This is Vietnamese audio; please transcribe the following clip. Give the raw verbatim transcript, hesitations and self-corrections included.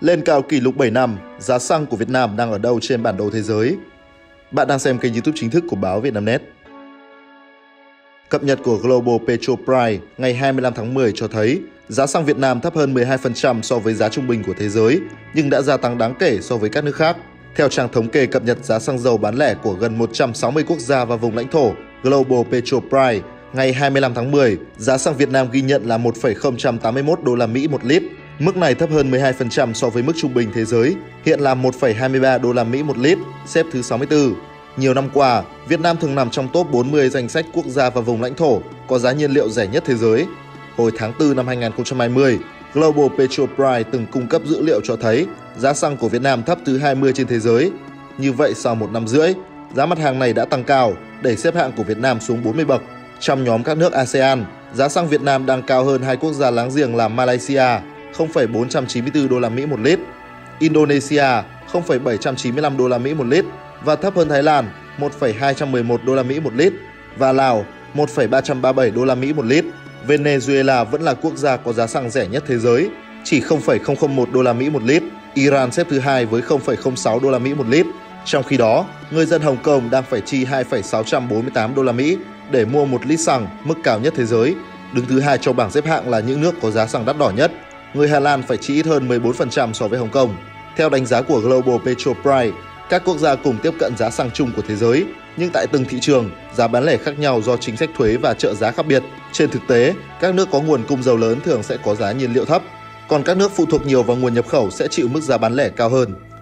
lên cao kỷ lục bảy năm, giá xăng của Việt Nam đang ở đâu trên bản đồ thế giới? Bạn đang xem kênh YouTube chính thức của báo Vietnamnet. Cập nhật của Global Petrol Price ngày hai mươi lăm tháng mười cho thấy giá xăng Việt Nam thấp hơn mười hai phần trăm so với giá trung bình của thế giới, nhưng đã gia tăng đáng kể so với các nước khác. Theo trang thống kê cập nhật giá xăng dầu bán lẻ của gần một trăm sáu mươi quốc gia và vùng lãnh thổ, Global Petrol Price ngày hai mươi lăm tháng mười, giá xăng Việt Nam ghi nhận là một phẩy không tám mốt đô la Mỹ một lít. Mức này thấp hơn mười hai phần trăm so với mức trung bình thế giới, hiện là một phẩy hai ba đô la Mỹ một lít, xếp thứ sáu mươi tư. Nhiều năm qua, Việt Nam thường nằm trong top bốn mươi danh sách quốc gia và vùng lãnh thổ có giá nhiên liệu rẻ nhất thế giới. Hồi tháng tư năm hai nghìn không trăm hai mươi, Global Petrol Price từng cung cấp dữ liệu cho thấy giá xăng của Việt Nam thấp thứ hai mươi trên thế giới. Như vậy, sau một năm rưỡi, giá mặt hàng này đã tăng cao, đẩy xếp hạng của Việt Nam xuống bốn mươi bậc. Trong nhóm các nước a sê an, giá xăng Việt Nam đang cao hơn hai quốc gia láng giềng là Malaysia không phẩy bốn chín tư đô la Mỹ một lít, Indonesia không phẩy bảy chín lăm đô la Mỹ một lít và thấp hơn Thái Lan một phẩy hai một một đô la Mỹ một lít và Lào một phẩy ba ba bảy đô la Mỹ một lít. Venezuela vẫn là quốc gia có giá xăng rẻ nhất thế giới, chỉ không phẩy không không một đô la Mỹ một lít. Iran xếp thứ hai với không phẩy không sáu đô la Mỹ một lít. Trong khi đó, người dân Hồng Kông đang phải chi hai phẩy sáu bốn tám đô la Mỹ để mua một lít xăng, mức cao nhất thế giới. Đứng thứ hai trong bảng xếp hạng là những nước có giá xăng đắt đỏ nhất. Người Hà Lan phải chi ít hơn mười bốn phần trăm so với Hồng Kông. Theo đánh giá của Global Petrol Price, các quốc gia cùng tiếp cận giá xăng chung của thế giới, nhưng tại từng thị trường, giá bán lẻ khác nhau do chính sách thuế và trợ giá khác biệt. Trên thực tế, các nước có nguồn cung dầu lớn thường sẽ có giá nhiên liệu thấp, còn các nước phụ thuộc nhiều vào nguồn nhập khẩu sẽ chịu mức giá bán lẻ cao hơn.